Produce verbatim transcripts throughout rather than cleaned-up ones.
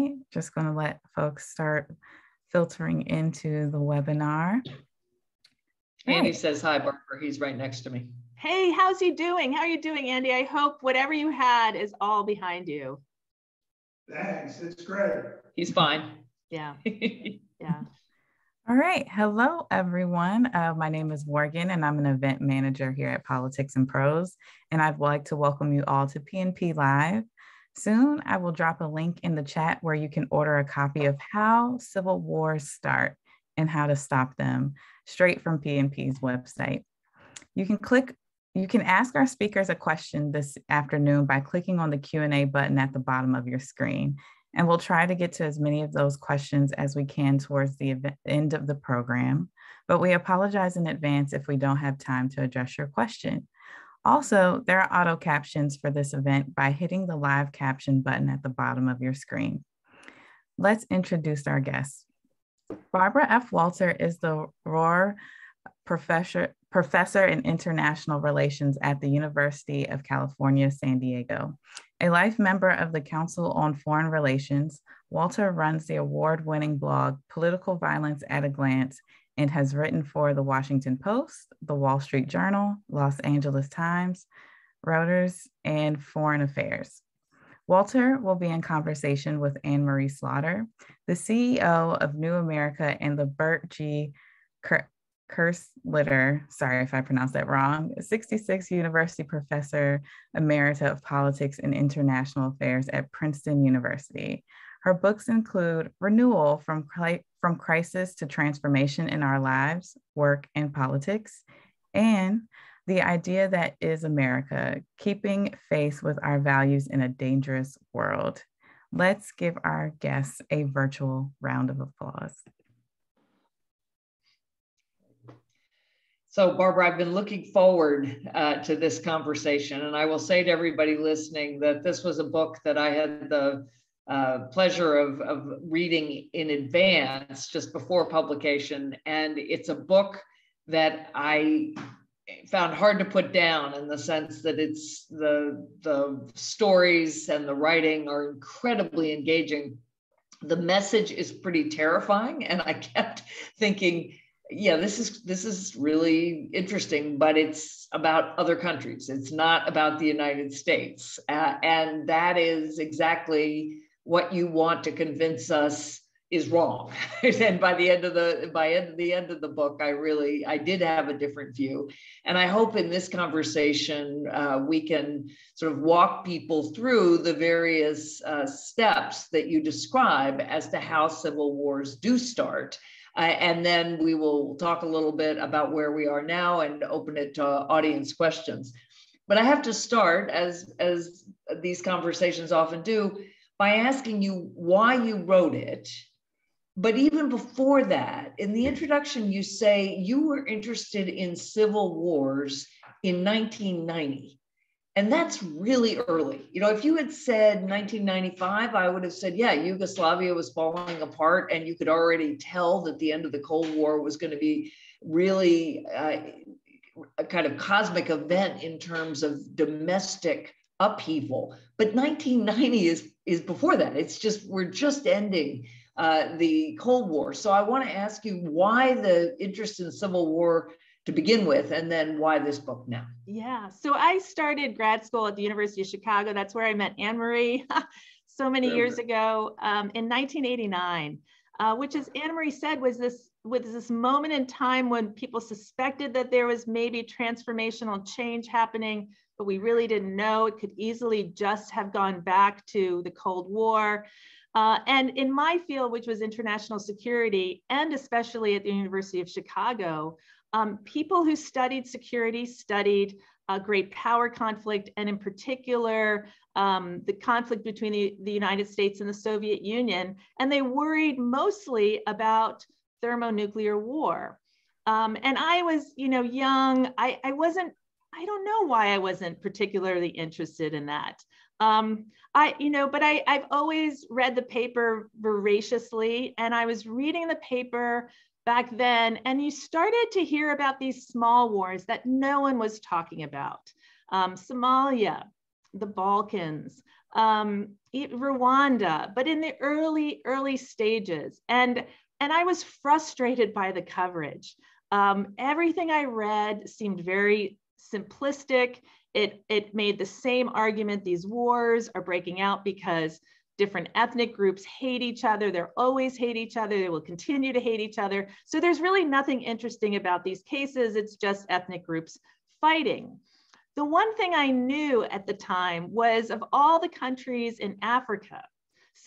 right, just going to let folks start filtering into the webinar. Andy right. says, hi, Barbara. He's right next to me. Hey, how's he doing? How are you doing, Andy? I hope whatever you had is all behind you. Thanks. It's great. He's fine. Yeah. Yeah. All right. Hello, everyone. Uh, my name is Morgan, and I'm an event manager here at Politics and Prose. And I'd like to welcome you all to P N P Live. Soon, I will drop a link in the chat where you can order a copy of How Civil Wars Start and How to Stop Them, straight from P N P's website. You can click You can ask our speakers a question this afternoon by clicking on the Q and A button at the bottom of your screen. And we'll try to get to as many of those questions as we can towards the event, end of the program. But we apologize in advance if we don't have time to address your question. Also, there are auto captions for this event by hitting the live caption button at the bottom of your screen. Let's introduce our guests. Barbara F. Walter is the Rohr Professor Professor in International Relations at the University of California, San Diego. A life member of the Council on Foreign Relations, Walter runs the award-winning blog, Political Violence at a Glance, and has written for The Washington Post, The Wall Street Journal, Los Angeles Times, Reuters, and Foreign Affairs. Walter will be in conversation with Anne-Marie Slaughter, the C E O of New America and the Bert G. Cur Kersliter, sorry if I pronounced that wrong, sixty-six University Professor Emerita of Politics and International Affairs at Princeton University. Her books include Renewal from, from Crisis to Transformation in Our Lives, Work, and Politics, and The Idea That Is America, Keeping Faith with Our Values in a Dangerous World. Let's give our guests a virtual round of applause. So Barbara, I've been looking forward uh, to this conversation, and I will say to everybody listening that this was a book that I had the uh, pleasure of, of reading in advance just before publication, and it's a book that I found hard to put down in the sense that it's the, the stories and the writing are incredibly engaging. The message is pretty terrifying, and I kept thinking, yeah, this is this is really interesting, but it's about other countries. It's not about the United States. Uh, and that is exactly what you want to convince us is wrong. And by the end of the by end, the end of the book, I really I did have a different view. And I hope in this conversation, uh, we can sort of walk people through the various uh, steps that you describe as to how civil wars do start. Uh, and then we will talk a little bit about where we are now and open it to audience questions. But I have to start, as, as these conversations often do, by asking you why you wrote it. But even before that, in the introduction, you say you were interested in civil wars in nineteen ninety. And that's really early. You know, if you had said nineteen ninety-five, I would have said, yeah, Yugoslavia was falling apart and you could already tell that the end of the Cold War was going to be really uh, a kind of cosmic event in terms of domestic upheaval. But nineteen ninety is, is before that. It's just, we're just ending uh, the Cold War. So I want to ask you why the interest in civil war to begin with, and then why this book now? Yeah, so I started grad school at the University of Chicago. That's where I met Anne-Marie so many Remember. years ago um, in nineteen eighty-nine, uh, which, as Anne-Marie said, was this, was this moment in time when people suspected that there was maybe transformational change happening, but we really didn't know. It could easily just have gone back to the Cold War. Uh, and in my field, which was international security, and especially at the University of Chicago, Um, people who studied security studied uh, great power conflict, and in particular, um, the conflict between the, the United States and the Soviet Union. And they worried mostly about thermonuclear war. Um, and I was, you know, young. I, I wasn't, I don't know why I wasn't particularly interested in that. Um, I, you know, but I, I've always read the paper voraciously, and I was reading the paper back then, and you started to hear about these small wars that no one was talking about. Um, Somalia, the Balkans, um, Rwanda, but in the early, early stages. And, and I was frustrated by the coverage. Um, everything I read seemed very simplistic. It, it made the same argument: these wars are breaking out because different ethnic groups hate each other. They'll always hate each other. They will continue to hate each other. So there's really nothing interesting about these cases. It's just ethnic groups fighting. The one thing I knew at the time was, of all the countries in Africa,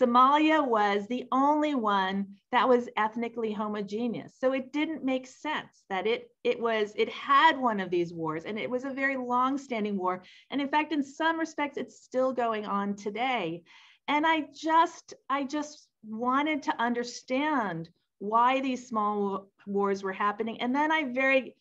Somalia was the only one that was ethnically homogeneous. So it didn't make sense that it, it, was, it had one of these wars, and it was a very long-standing war. And in fact, in some respects, it's still going on today. And I just, I just wanted to understand why these small wars were happening. And then I very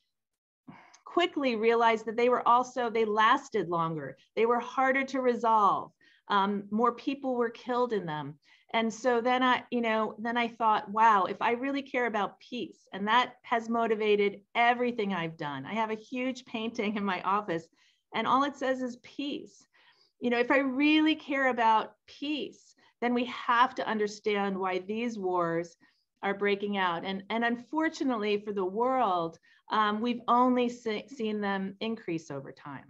quickly realized that they were also, they lasted longer. They were harder to resolve. Um, more people were killed in them. And so then I, you know, then I thought, wow, if I really care about peace, and that has motivated everything I've done. I have a huge painting in my office, and all it says is peace. You know, if I really care about peace, then we have to understand why these wars are breaking out. And, and unfortunately for the world, um, we've only se- seen them increase over time.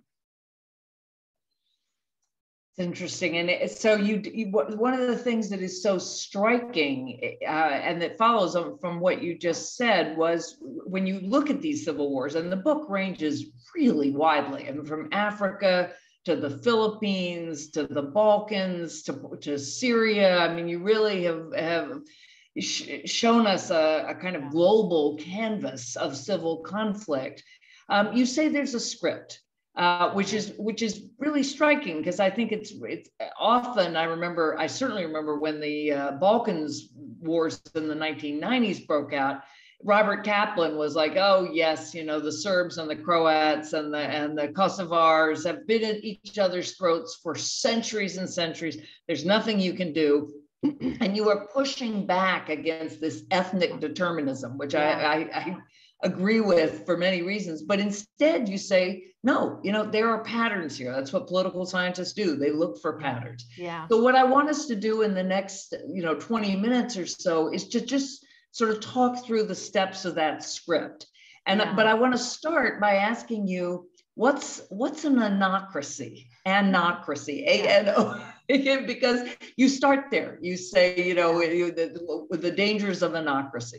Interesting. And it, so you, you, one of the things that is so striking uh, and that follows from what you just said was, when you look at these civil wars, and the book ranges really widely, and from Africa to the Philippines, to the Balkans, to, to Syria. I mean, you really have, have sh shown us a, a kind of global canvas of civil conflict. Um, you say there's a script. Uh, which is which is really striking, because I think it's it's often I remember I certainly remember when the uh, Balkans wars in the nineteen nineties broke out. Robert Kaplan was like, "Oh yes, you know, the Serbs and the Croats and the and the Kosovars have been at each other's throats for centuries and centuries. There's nothing you can do." And you are pushing back against this ethnic determinism, which yeah. I. I, I agree with for many reasons, but instead you say, no, you know, there are patterns here. That's what political scientists do. They look for patterns. Yeah. So what I want us to do in the next, you know, twenty minutes or so is to just sort of talk through the steps of that script. And, yeah. but I want to start by asking you, what's, what's an anocracy? Anocracy, A N O. Because you start there, you say, you know, the, the dangers of anocracy.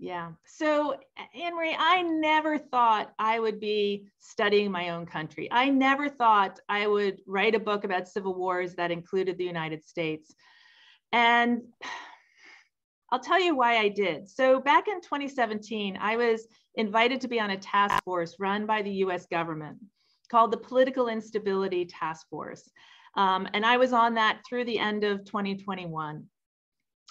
Yeah. So, Anne-Marie, I never thought I would be studying my own country. I never thought I would write a book about civil wars that included the United States. And I'll tell you why I did. So back in twenty seventeen, I was invited to be on a task force run by the U S government called the Political Instability Task Force. Um, and I was on that through the end of twenty twenty-one.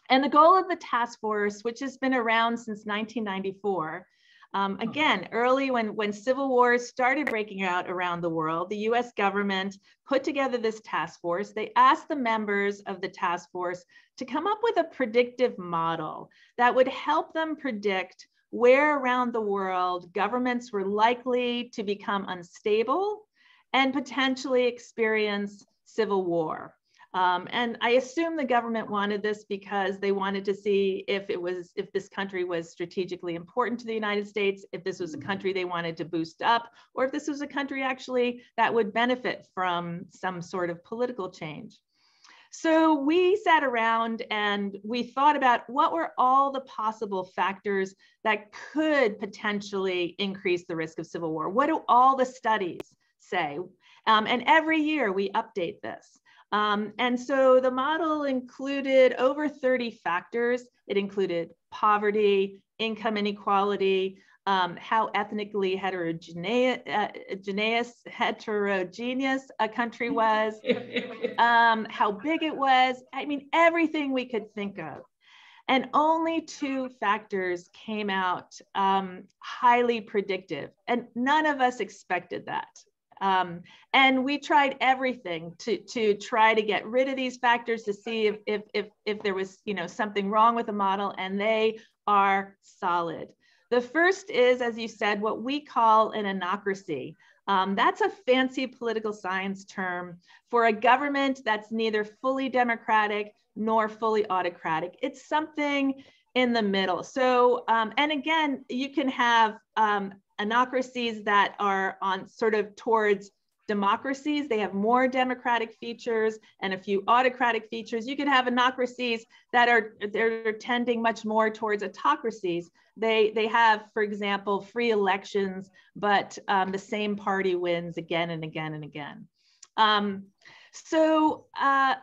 And the goal of the task force, which has been around since nineteen ninety-four, um, again, early when, when civil wars started breaking out around the world, the U S government put together this task force. They asked the members of the task force to come up with a predictive model that would help them predict where around the world governments were likely to become unstable and potentially experience civil war. Um, and I assume the government wanted this because they wanted to see if it was, if this country was strategically important to the United States, if this was a country they wanted to boost up, or if this was a country actually that would benefit from some sort of political change. So we sat around and we thought about what were all the possible factors that could potentially increase the risk of civil war. What do all the studies say? Um, and every year we update this. Um, and so the model included over thirty factors. It included poverty, income inequality, um, how ethnically heterogeneous, uh, heterogeneous a country was, um, how big it was. I mean, everything we could think of. And only two factors came out um, highly predictive. And none of us expected that. Um, and we tried everything to, to try to get rid of these factors to see if, if, if, if there was, you know, something wrong with the model, and they are solid. The first is, as you said, what we call an anocracy. Um, that's a fancy political science term for a government that's neither fully democratic nor fully autocratic. It's something in the middle. So, um, and again, you can have um, anocracies that are on sort of towards democracies. They have more democratic features and a few autocratic features. You could have anocracies that are they're tending much more towards autocracies. They, they have, for example, free elections, but um, the same party wins again and again and again. Um, so, uh,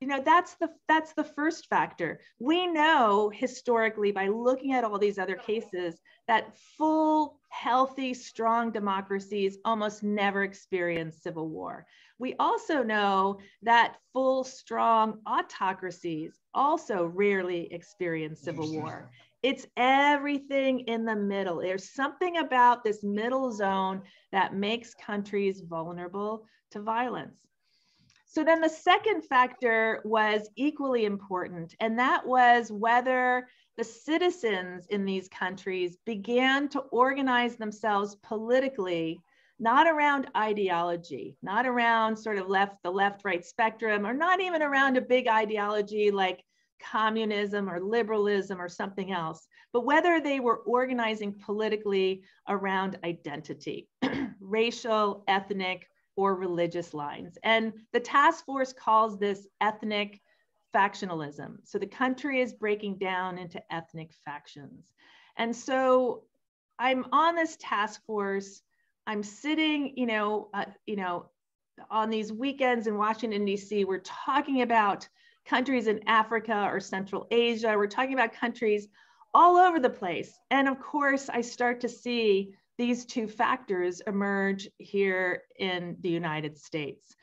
you know, that's the, that's the first factor. We know historically by looking at all these other cases that full, healthy, strong democracies almost never experience civil war. We also know that full, strong autocracies also rarely experience civil war. It's everything in the middle. There's something about this middle zone that makes countries vulnerable to violence. So then the second factor was equally important, and that was whether the citizens in these countries began to organize themselves politically, not around ideology, not around sort of left, the left-right spectrum, or not even around a big ideology like communism or liberalism or something else, but whether they were organizing politically around identity, racial, ethnic, or religious lines. And the task force calls this ethnic factionalism. So the country is breaking down into ethnic factions. And so I'm on this task force. I'm sitting, you know, uh, you know, on these weekends in Washington, D C, we're talking about countries in Africa or Central Asia. We're talking about countries all over the place. And of course, I start to see these two factors emerge here in the United States.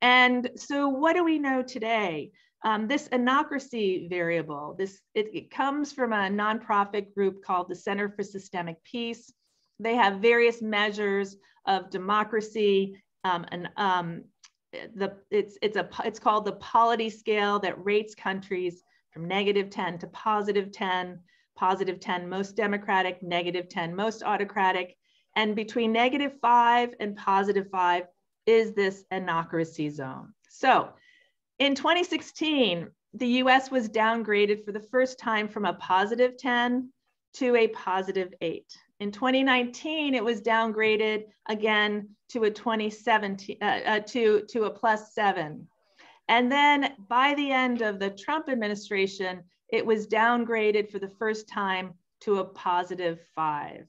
And so what do we know today? Um, this anocracy variable, this it, it comes from a nonprofit group called the Center for Systemic Peace. They have various measures of democracy, um, and um, the it's it's a it's called the Polity scale that rates countries from negative ten to positive ten. positive ten most democratic, negative ten most autocratic, and between negative five and positive five is this anocracy zone. So in twenty sixteen, the U S was downgraded for the first time from a positive ten to a positive eight. In twenty nineteen, it was downgraded again to a twenty seventeen uh, uh, to, to a plus seven. And then by the end of the Trump administration, it was downgraded for the first time to a positive five.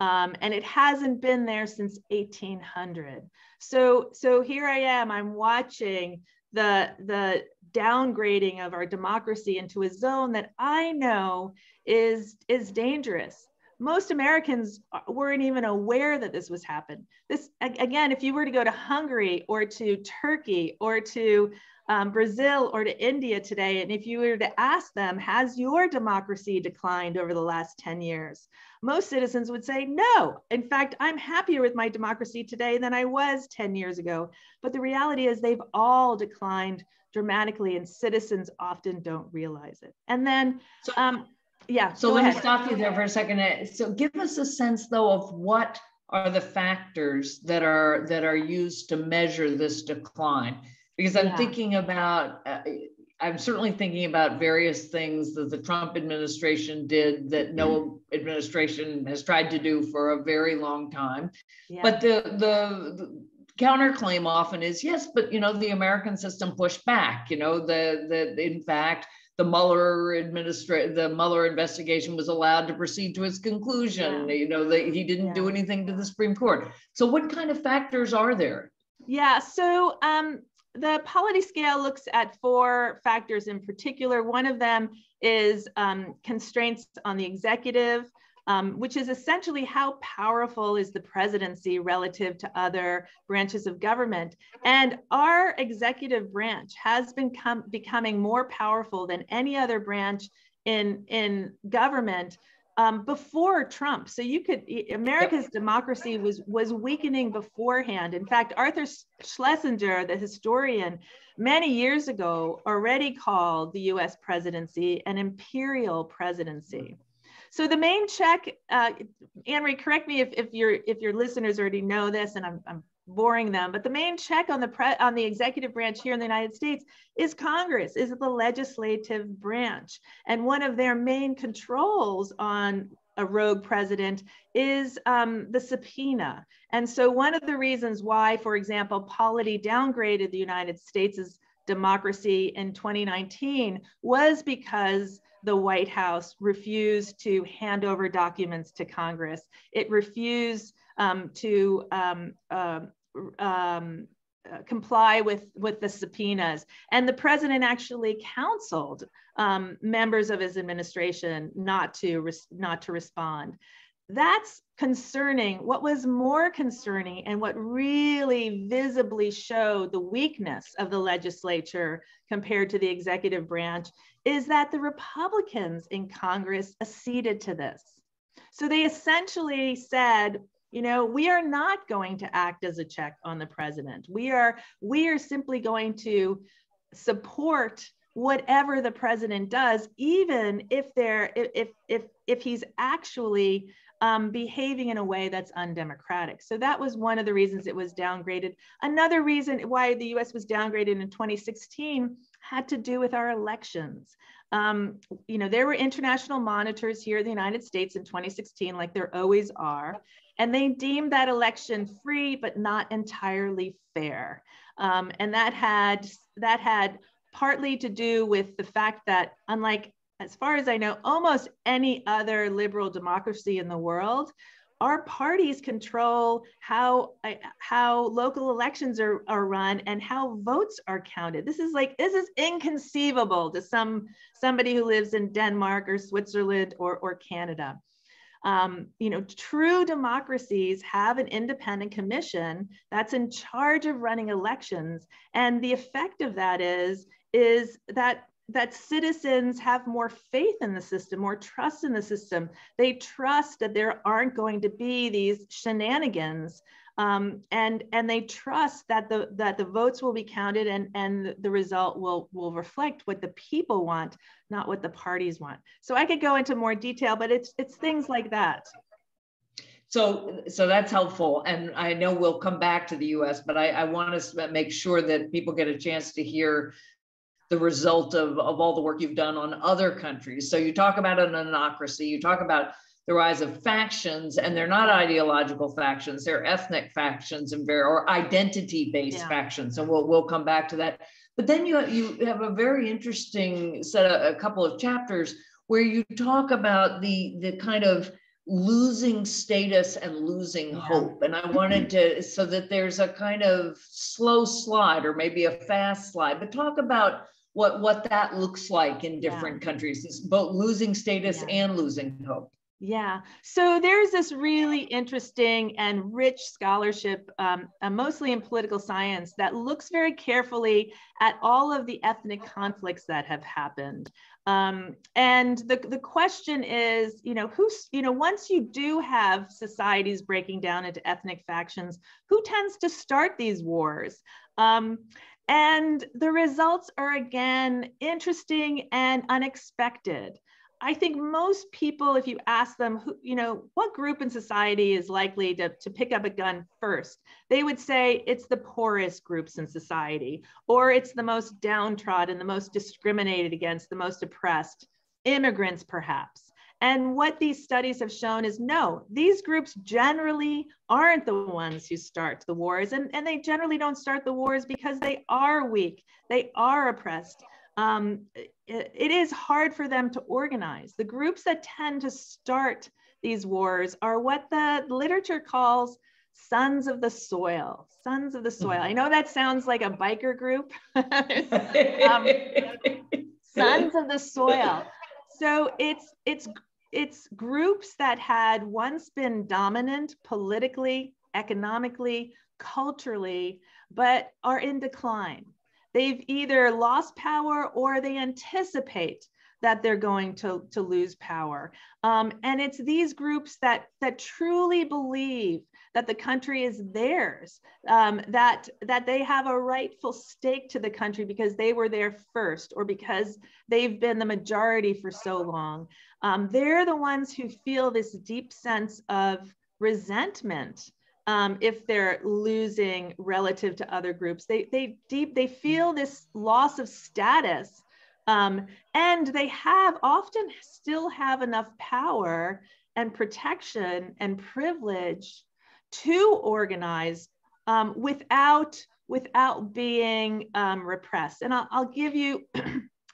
Um, and it hasn't been there since eighteen hundred. So, so here I am, I'm watching the, the downgrading of our democracy into a zone that I know is, is dangerous. Most Americans weren't even aware that this was happening. This, again, if you were to go to Hungary or to Turkey or to Um, Brazil or to India today, and if you were to ask them, has your democracy declined over the last ten years? Most citizens would say, no. In fact, I'm happier with my democracy today than I was ten years ago. But the reality is they've all declined dramatically, and citizens often don't realize it. And then, so, um, yeah. So let ahead. me stop you there for a second. So give us a sense, though, of what are the factors that are, that are used to measure this decline. Because I'm yeah. thinking about, uh, I'm certainly thinking about various things that the Trump administration did that no administration has tried to do for a very long time. Yeah. But the, the the counterclaim often is, yes, but you know, the American system pushed back. You know, the the in fact, the Mueller administration, the Mueller investigation was allowed to proceed to its conclusion. Yeah. You know, the, he didn't yeah. do anything to the Supreme Court. So what kind of factors are there? Yeah. So. Um, The Polity scale looks at four factors in particular. One of them is um, constraints on the executive, um, which is essentially how powerful is the presidency relative to other branches of government. And our executive branch has been becoming more powerful than any other branch in, in government Um, before Trump. So you could, America's democracy was, was weakening beforehand. In fact, Arthur Schlesinger, the historian, many years ago already called the U S presidency an imperial presidency. So the main check, uh, Anne-Marie, correct me if, if, your, if your listeners already know this and I'm, I'm boring them, but the main check on the, pre on the executive branch here in the United States is Congress, is the legislative branch. And one of their main controls on a rogue president is um, the subpoena. And so one of the reasons why, for example, Polity downgraded the United States' democracy in twenty nineteen was because the White House refused to hand over documents to Congress. It refused um, to um, uh, um, Uh, comply with, with the subpoenas. And the president actually counseled um, members of his administration not to, res not to respond. That's concerning. What was more concerning and what really visibly showed the weakness of the legislature compared to the executive branch is that the Republicans in Congress acceded to this. So they essentially said, you know, we are not going to act as a check on the president. We are, we are simply going to support whatever the president does, even if they're, if if if he's actually um, behaving in a way that's undemocratic. So that was one of the reasons it was downgraded. Another reason why the U S was downgraded in twenty sixteen had to do with our elections. Um, you know, there were international monitors here in the United States in twenty sixteen, like there always are. And they deemed that election free, but not entirely fair. Um, and that had, that had partly to do with the fact that, unlike, as far as I know, almost any other liberal democracy in the world, our parties control how, how local elections are, are run and how votes are counted. This is like, this is inconceivable to some, somebody who lives in Denmark or Switzerland or, or Canada. Um, you know, true democracies have an independent commission that's in charge of running elections. And the effect of that is, is that, that citizens have more faith in the system, more trust in the system. They trust that there aren't going to be these shenanigans. Um, and, and they trust that the, that the votes will be counted and, and the result will, will reflect what the people want, not what the parties want. So I could go into more detail, but it's, it's things like that. So, so that's helpful. And I know we'll come back to the U S, but I, I want to make sure that people get a chance to hear the result of, of all the work you've done on other countries. So you talk about an anocracy, you talk about the rise of factions, and they're not ideological factions, they're ethnic factions and very, or identity-based yeah. factions. And we'll, we'll come back to that. But then you, you have a very interesting set of a couple of chapters where you talk about the, the kind of losing status and losing yeah. hope. And I wanted to, so that there's a kind of slow slide or maybe a fast slide, but talk about what, what that looks like in different yeah. countries, it's both losing status yeah. and losing hope. Yeah, so there's this really interesting and rich scholarship, um, uh, mostly in political science, that looks very carefully at all of the ethnic conflicts that have happened. Um, and the, the question is, you know, who's, you know, once you do have societies breaking down into ethnic factions, who tends to start these wars? Um, and the results are, again, interesting and unexpected. I think most people, if you ask them, who, you know, what group in society is likely to, to pick up a gun first, they would say it's the poorest groups in society, or it's the most downtrodden, the most discriminated against, the most oppressed, immigrants perhaps. And what these studies have shown is no, these groups generally aren't the ones who start the wars, and, and they generally don't start the wars because they are weak, they are oppressed. Um, it, it is hard for them to organize. The groups that tend to start these wars are what the literature calls sons of the soil, sons of the soil. I know that sounds like a biker group, um, sons of the soil. So it's, it's, it's groups that had once been dominant politically, economically, culturally, but are in decline. They've either lost power or they anticipate that they're going to, to lose power. Um, and it's these groups that, that truly believe that the country is theirs, um, that, that they have a rightful stake to the country because they were there first or because they've been the majority for so long. Um, they're the ones who feel this deep sense of resentment um, if they're losing relative to other groups. They, they, deep, they feel this loss of status, um, and they have often still have enough power and protection and privilege to organize um, without, without being um, repressed. And I'll, I'll give you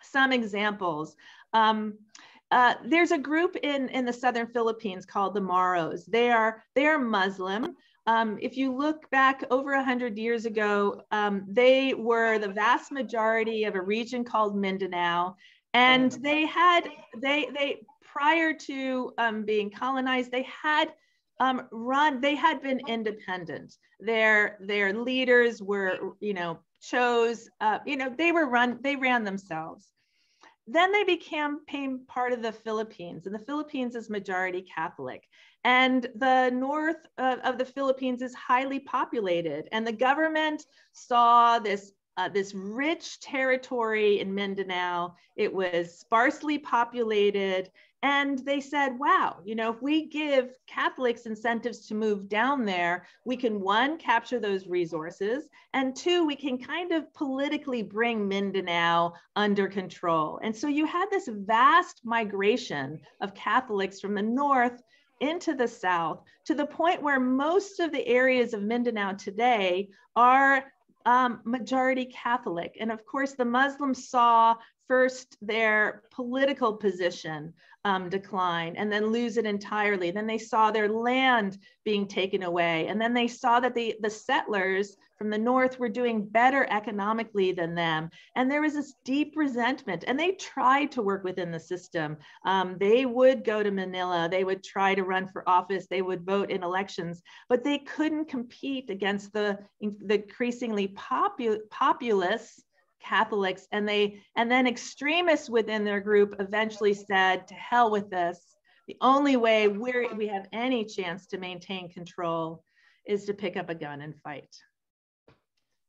some examples. Um, Uh, there's a group in, in the southern Philippines called the Moros. They are, they are Muslim. Um, if you look back over one hundred years ago, um, they were the vast majority of a region called Mindanao. And they had, they, they prior to um, being colonized, they had um, run, they had been independent. Their, their leaders were, you know, chose, uh, you know, they were run, they ran themselves. Then they became part of the Philippines, and the Philippines is majority Catholic. And the north of, of the Philippines is highly populated, and the government saw this, uh, this rich territory in Mindanao. It was sparsely populated, and they said, wow, you know, if we give Catholics incentives to move down there, we can, one, capture those resources, and two, we can kind of politically bring Mindanao under control. And so you had this vast migration of Catholics from the north into the south, to the point where most of the areas of Mindanao today are um, majority Catholic. And of course, the Muslims saw first their political position um, decline and then lose it entirely. Then they saw their land being taken away. And then they saw that the, the settlers from the north were doing better economically than them. And there was this deep resentment, and they tried to work within the system. Um, they would go to Manila, they would try to run for office, they would vote in elections, but they couldn't compete against the, the increasingly popu- populous Catholics, and they and then extremists within their group eventually said, to hell with this. The only way we're, we have any chance to maintain control is to pick up a gun and fight.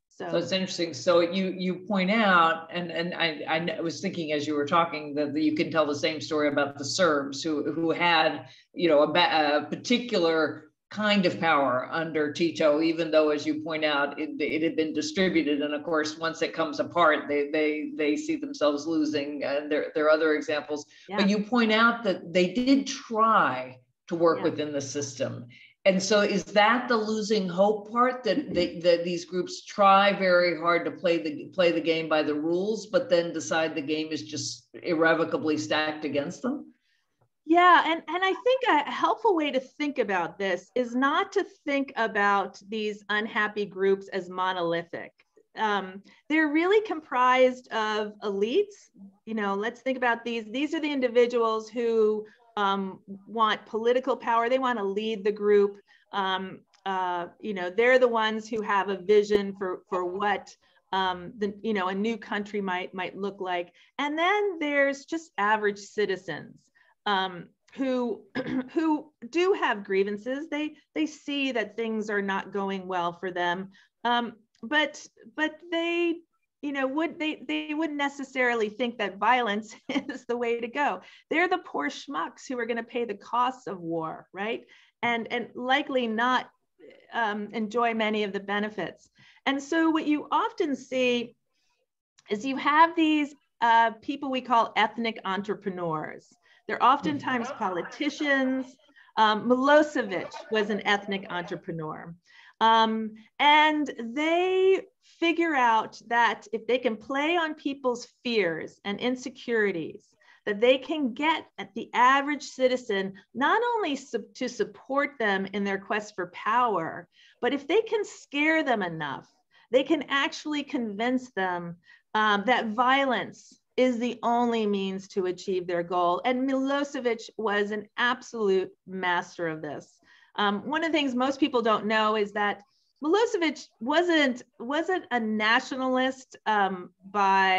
So, so it's interesting. So you you point out, and and I, I was thinking as you were talking that you can tell the same story about the Serbs, who who had, you know, a, a particular kind of power under Tito, even though, as you point out, it, it had been distributed. And of course, once it comes apart, they they they see themselves losing. Uh, there, there are other examples. Yeah. But you point out that they did try to work yeah. within the system. And so is that the losing hope part, that, they, that these groups try very hard to play the, play the game by the rules, but then decide the game is just irrevocably stacked against them? Yeah, and, and I think a helpful way to think about this is not to think about these unhappy groups as monolithic. Um, they're really comprised of elites. You know, let's think about these. These are the individuals who um, want political power. They want to lead the group. Um, uh, you know, they're the ones who have a vision for, for what Um, the, you know, a new country might, might look like. And then there's just average citizens um, who, who do have grievances. They, they see that things are not going well for them, um, but, but they, you know, would, they, they wouldn't necessarily think that violence is the way to go. They're the poor schmucks who are going to pay the costs of war, right? And, and likely not um, enjoy many of the benefits. And so what you often see is you have these uh, people we call ethnic entrepreneurs. They're oftentimes politicians. Um, Milosevic was an ethnic entrepreneur. Um, and they figure out that if they can play on people's fears and insecurities, that they can get at the average citizen, not only sub- to support them in their quest for power, but if they can scare them enough, they can actually convince them um, that violence is the only means to achieve their goal. And Milosevic was an absolute master of this. Um, one of the things most people don't know is that Milosevic wasn't, wasn't a nationalist um, by...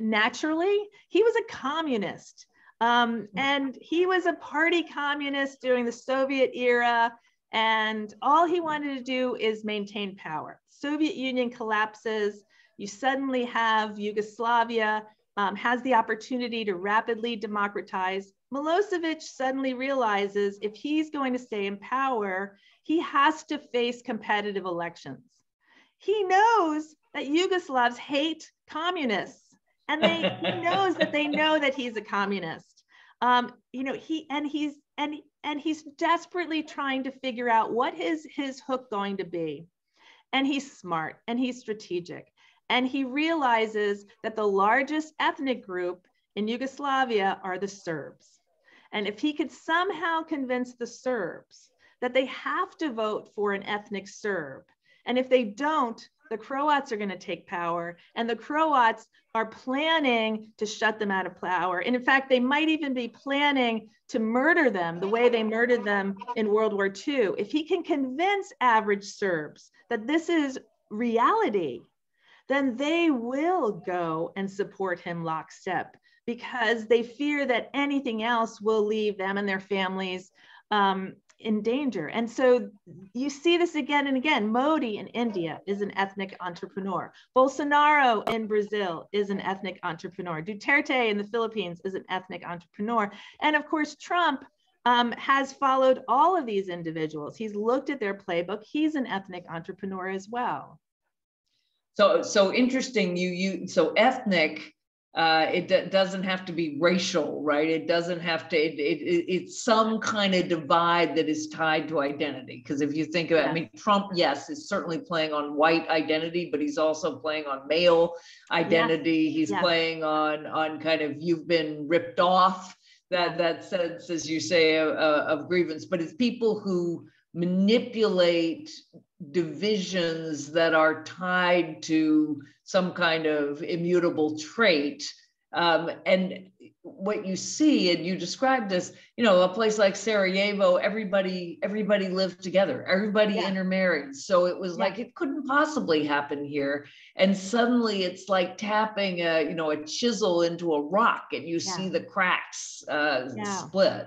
naturally. He was a communist, um, and he was a party communist during the Soviet era, and all he wanted to do is maintain power. Soviet Union collapses, you suddenly have Yugoslavia, um, has the opportunity to rapidly democratize, Milosevic suddenly realizes if he's going to stay in power, he has to face competitive elections. He knows that Yugoslavs hate communists, and they, he knows that they know that he's a communist. Um, you know, he and he's and and he's desperately trying to figure out what is his hook going to be. And he's smart and he's strategic, and he realizes that the largest ethnic group in Yugoslavia are the Serbs. And if he could somehow convince the Serbs that they have to vote for an ethnic Serb, and if they don't, the Croats are going to take power, and the Croats are planning to shut them out of power. And in fact, they might even be planning to murder them the way they murdered them in World War Two. If he can convince average Serbs that this is reality, then they will go and support him lockstep, because they fear that anything else will leave them and their families um, in danger. And so you see this again and again. Modi in India is an ethnic entrepreneur. Bolsonaro in Brazil is an ethnic entrepreneur. Duterte in the Philippines is an ethnic entrepreneur. And of course, Trump um, has followed all of these individuals. He's looked at their playbook. He's an ethnic entrepreneur as well. So, so interesting, you, you, so ethnic, Uh, it doesn't have to be racial, right? It doesn't have to, it, it, it's some kind of divide that is tied to identity. Because if you think about it, yeah. I mean, Trump, yes, is certainly playing on white identity, but he's also playing on male identity. Yeah. He's yeah. playing on, on kind of, you've been ripped off, that, that sense, as you say, of, of grievance. But it's people who manipulate divisions that are tied to some kind of immutable trait. Um, and what you see, and you described this, you know, a place like Sarajevo, everybody, everybody lived together, everybody yeah. intermarried. So it was yeah. like, it couldn't possibly happen here. And suddenly it's like tapping a, you know, a chisel into a rock, and you yeah. see the cracks uh, yeah. split.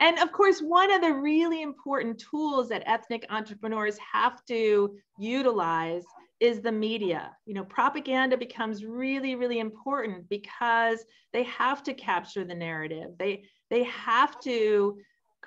And of course, one of the really important tools that ethnic entrepreneurs have to utilize is the media. You know, propaganda becomes really, really important because they have to capture the narrative. They, they have to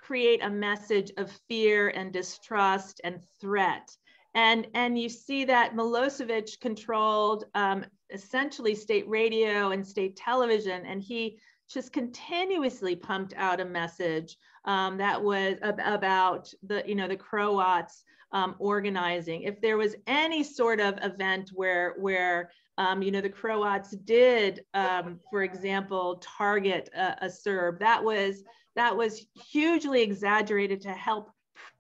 create a message of fear and distrust and threat. And, and you see that Milosevic controlled um, essentially state radio and state television, and he just continuously pumped out a message um, that was ab about the, you know, the Croats um, organizing. If there was any sort of event where, where um, you know, the Croats did, um, for example, target a, a Serb, that was, that was hugely exaggerated to help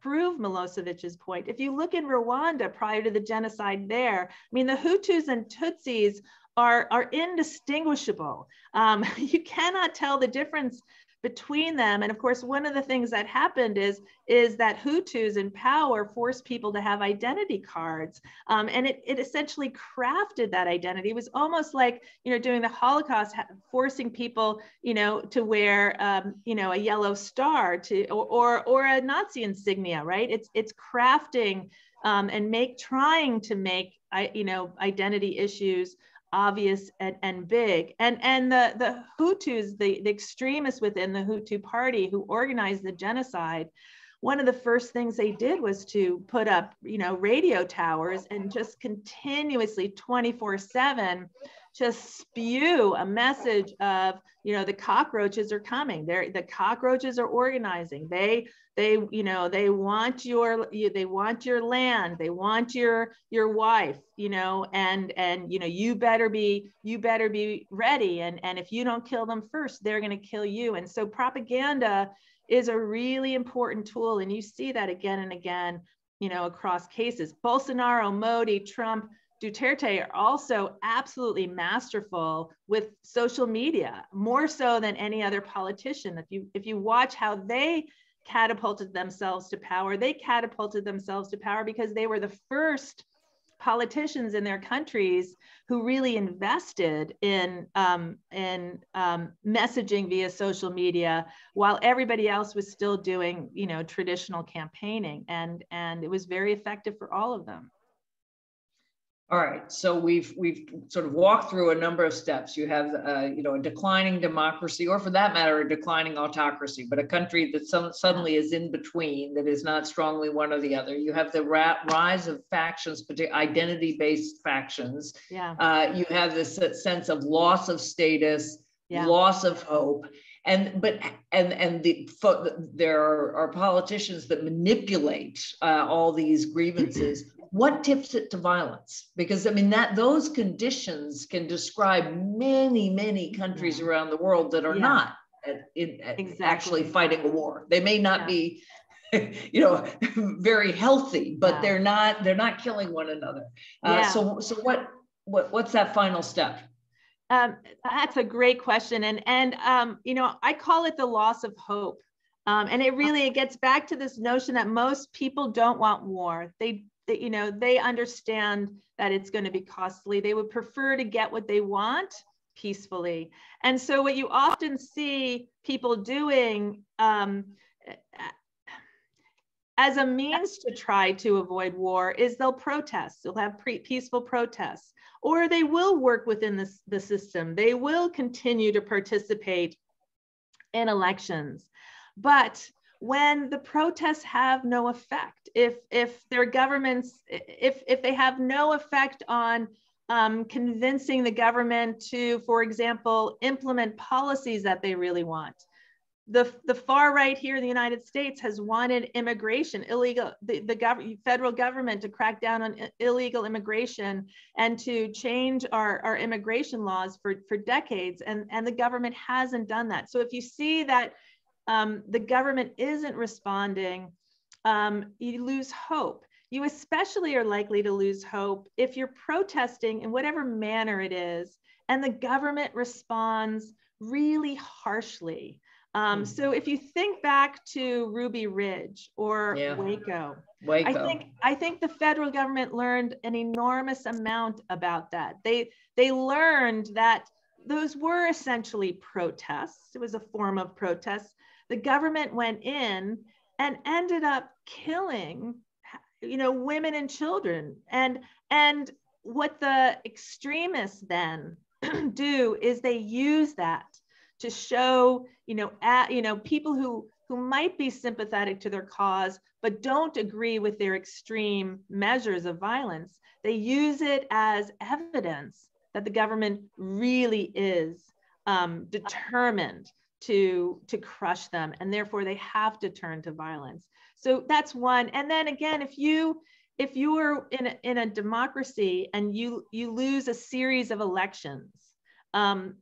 prove Milosevic's point. If you look in Rwanda prior to the genocide there, I mean, the Hutus and Tutsis Are, are indistinguishable. Um, you cannot tell the difference between them. And of course, one of the things that happened is, is that Hutus in power forced people to have identity cards. Um, and it, it essentially crafted that identity. It was almost like, you know, during the Holocaust, forcing people, you know, to wear, um, you know, a yellow star to, or, or, or a Nazi insignia, right? It's, it's crafting um, and make, trying to make, you know, identity issues obvious and, and big. And, and the, the Hutus, the, the extremists within the Hutu party who organized the genocide, one of the first things they did was to put up, you know, radio towers and just continuously twenty-four seven, just spew a message of, you know, the cockroaches are coming. They're, the cockroaches are organizing. They, they, you know, they want your, you, they want your land. They want your, your wife, you know, and, and, you know, you better be, you better be ready. And, and if you don't kill them first, they're going to kill you. And so propaganda is a really important tool. And you see that again and again, you know, across cases. Bolsonaro, Modi, Trump, Duterte are also absolutely masterful with social media, more so than any other politician. If you, if you watch how they catapulted themselves to power, they catapulted themselves to power because they were the first politicians in their countries who really invested in, um, in um, messaging via social media, while everybody else was still doing, you know, traditional campaigning. And, and it was very effective for all of them. All right, so we've we've sort of walked through a number of steps. You have, uh, you know, a declining democracy, or for that matter, a declining autocracy, but a country that some, suddenly is in between, that is not strongly one or the other. You have the ra- rise of factions, identity-based factions. Yeah. Uh, you have this sense of loss of status, yeah. loss of hope. And but and and the there are, are politicians that manipulate uh, all these grievances. What tips it to violence? Because I mean that those conditions can describe many many countries yeah. around the world that are yeah. not at, in, at exactly. actually fighting a war. They may not yeah. be, you know, very healthy, but yeah. they're not they're not killing one another. Uh, yeah. So so what what what's that final step? Um, that's a great question. And, and um, you know, I call it the loss of hope. Um, and it really, it gets back to this notion that most people don't want war. They, they, you know, they understand that it's going to be costly. They would prefer to get what they want peacefully. And so what you often see people doing um, as a means to try to avoid war is they'll protest. They'll have pre- peaceful protests. Or they will work within this, the system. They will continue to participate in elections. But when the protests have no effect, if, if their governments, if, if they have no effect on um, convincing the government to, for example, implement policies that they really want. The, the far right here in the United States has wanted immigration, illegal, the, the gov- federal government to crack down on i- illegal immigration and to change our, our immigration laws for, for decades. And, and the government hasn't done that. So if you see that um, the government isn't responding, um, you lose hope. You especially are likely to lose hope if you're protesting in whatever manner it is, and the government responds really harshly. Um, so if you think back to Ruby Ridge or yeah. Waco, Waco, I think I think the federal government learned an enormous amount about that. They they learned that those were essentially protests. It was a form of protest. The government went in and ended up killing, you know, women and children. And and what the extremists then do is they use that to show, you know, at, you know, people who, who might be sympathetic to their cause, but don't agree with their extreme measures of violence. They use it as evidence that the government really is um, determined to, to crush them. And therefore they have to turn to violence. So that's one. And then again, if you, if you are in a, in a democracy and you, you lose a series of elections, um,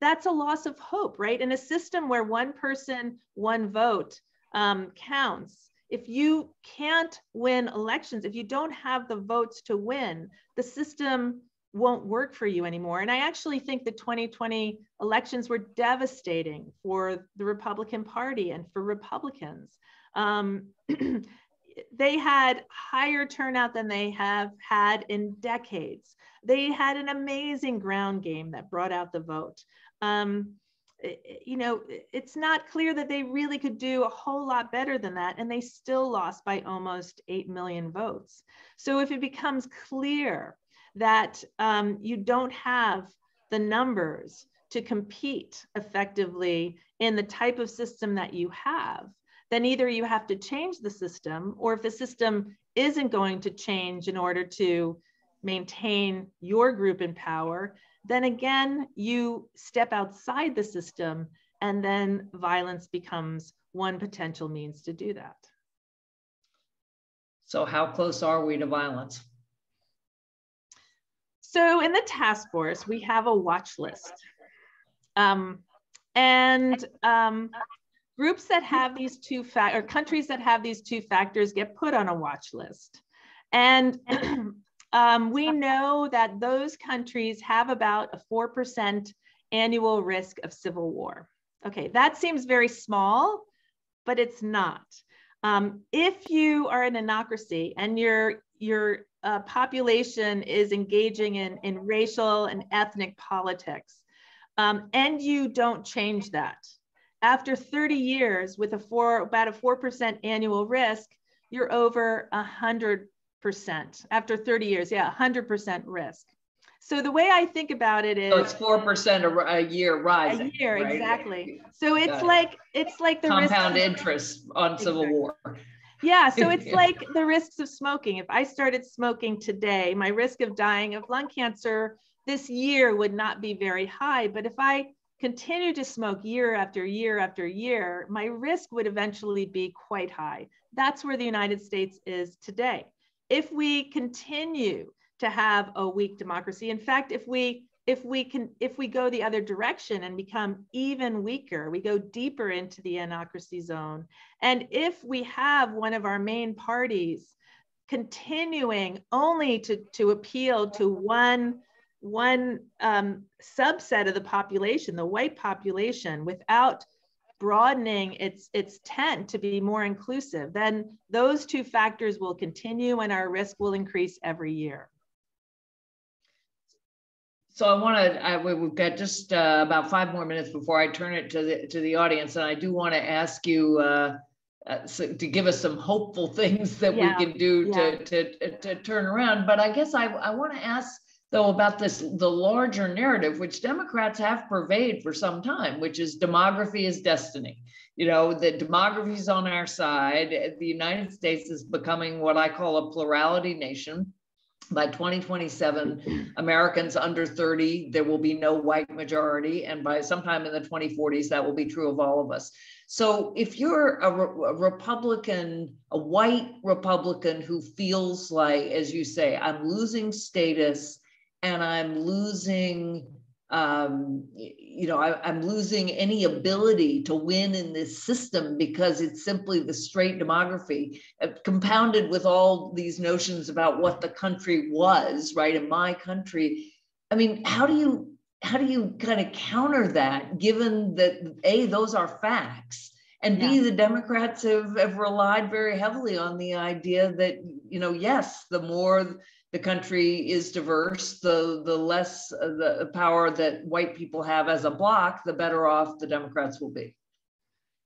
that's a loss of hope, right? In a system where one person, one vote um, counts, if you can't win elections, if you don't have the votes to win, the system won't work for you anymore. And I actually think the twenty twenty elections were devastating for the Republican Party and for Republicans. Um, they had higher turnout than they have had in decades. They had an amazing ground game that brought out the vote. Um, you know, it's not clear that they really could do a whole lot better than that, and they still lost by almost eight million votes. So if it becomes clear that um, you don't have the numbers to compete effectively in the type of system that you have, then either you have to change the system, or if the system isn't going to change in order to maintain your group in power, then again, you step outside the system, and then violence becomes one potential means to do that. So how close are we to violence? So in the task force, we have a watch list. Um, and um, groups that have these two factors, or countries that have these two factors get put on a watch list. And Um, we know that those countries have about a four percent annual risk of civil war. Okay, that seems very small, but it's not. Um, if you are an anocracy and your, your uh, population is engaging in, in racial and ethnic politics, um, and you don't change that, after thirty years with a four, about a four percent annual risk, you're over one hundred percent percent after thirty years. Yeah, one hundred percent risk. So the way I think about it is, so it's four percent a year rising. A year, right? Exactly. So it's uh, like it's like the compound risk interest on civil war. Yeah. So it's yeah. like the risks of smoking. If I started smoking today, my risk of dying of lung cancer this year would not be very high. But if I continue to smoke year after year after year, my risk would eventually be quite high. That's where the United States is today. If we continue to have a weak democracy. In fact, if we if we can if we go the other direction and become even weaker, we go deeper into the anocracy zone. And if we have one of our main parties continuing only to, to appeal to one one um, subset of the population, the white population, without broadening its its tent to be more inclusive, then those two factors will continue and our risk will increase every year. So I want to, we've got just uh, about five more minutes before I turn it to the, to the audience. And I do want to ask you uh, uh, so to give us some hopeful things that yeah. we can do yeah. to, to, to turn around. But I guess I, I want to ask though about this, the larger narrative, which Democrats have purveyed for some time, which is demography is destiny. You know, the demography is on our side. The United States is becoming what I call a plurality nation. By twenty twenty-seven, Americans under thirty, there will be no white majority. And by sometime in the twenty forties, that will be true of all of us. So if you're a, re a Republican, a white Republican who feels like, as you say, I'm losing status and I'm losing, um, you know, I, I'm losing any ability to win in this system because it's simply the straight demography, uh, compounded with all these notions about what the country was, right? In my country, I mean, how do you how do you kind of counter that, given that A, those are facts, and B, yeah. the Democrats have, have relied very heavily on the idea that, you know, yes, the more the country is diverse, the, the less uh, the power that white people have as a bloc, the better off the Democrats will be.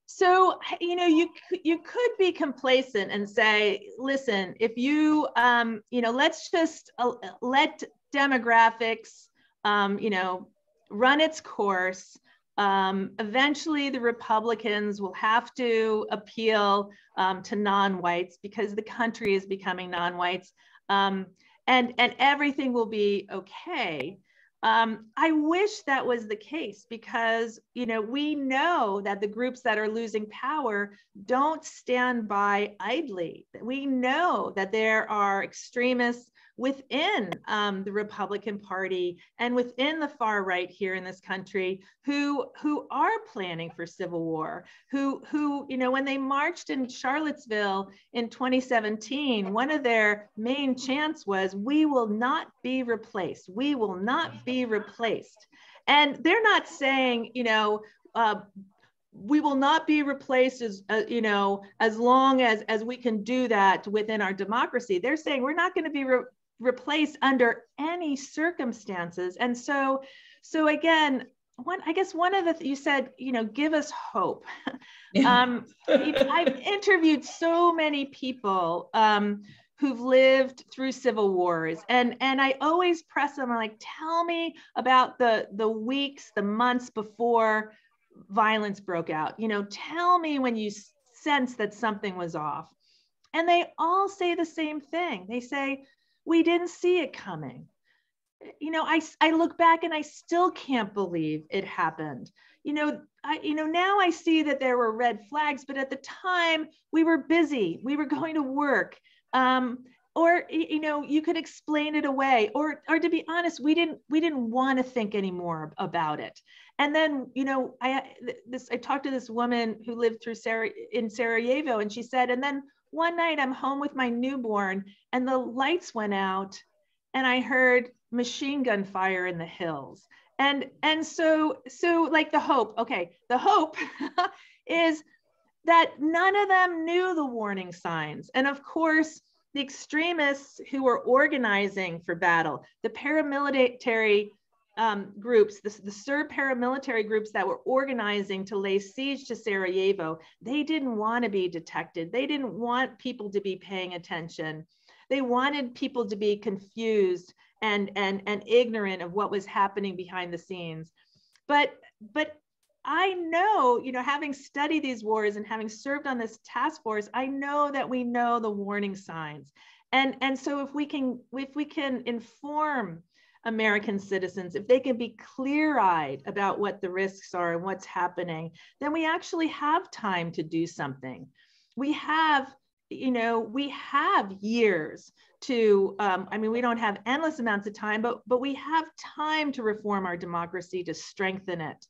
So, you know, you, you could be complacent and say, listen, if you, um, you know, let's just uh, let demographics, um, you know, run its course. Um, eventually, the Republicans will have to appeal um, to non-whites because the country is becoming non-whites. Um, And, and everything will be okay. Um, I wish that was the case because, you know, we know that the groups that are losing power don't stand by idly. We know that there are extremists within um, the Republican Party and within the far right here in this country who, who are planning for civil war, who, who, you know, when they marched in Charlottesville in twenty seventeen, one of their main chants was, we will not be replaced. We will not be replaced. And they're not saying, you know, uh, we will not be replaced as, uh, you know, as long as, as we can do that within our democracy. They're saying we're not going to be re replaced under any circumstances. And so, so again, one, I guess one of the, th you said, you know, give us hope. um, you know, I've interviewed so many people um, who've lived through civil wars. And, and I always press them, I'm like, tell me about the, the weeks, the months before violence broke out. You know, tell me when you sense that something was off. And they all say the same thing. They say, we didn't see it coming. You know, I, I look back and I still can't believe it happened. You know, I, you know, now I see that there were red flags, but at the time we were busy, we were going to work. Um, or, you know, you could explain it away, or, or to be honest, we didn't, we didn't want to think anymore about it. And then, you know, I, this, I talked to this woman who lived through Sar- in Sarajevo, and she said, and then one night I'm home with my newborn and the lights went out and I heard machine gun fire in the hills. And, and so, so like the hope, okay, the hope is that none of them knew the warning signs. And of course, the extremists who were organizing for battle, the paramilitary Um, groups, the, the Serb paramilitary groups that were organizing to lay siege to Sarajevo, they didn't want to be detected. They didn't want people to be paying attention. They wanted people to be confused and, and, and ignorant of what was happening behind the scenes. But, but I know, you know, having studied these wars and having served on this task force, I know that we know the warning signs. And, and so if we can, if we can inform American citizens, if they can be clear-eyed about what the risks are and what's happening, then we actually have time to do something. We have, you know, we have years to, um, I mean, we don't have endless amounts of time, but, but we have time to reform our democracy, to strengthen it.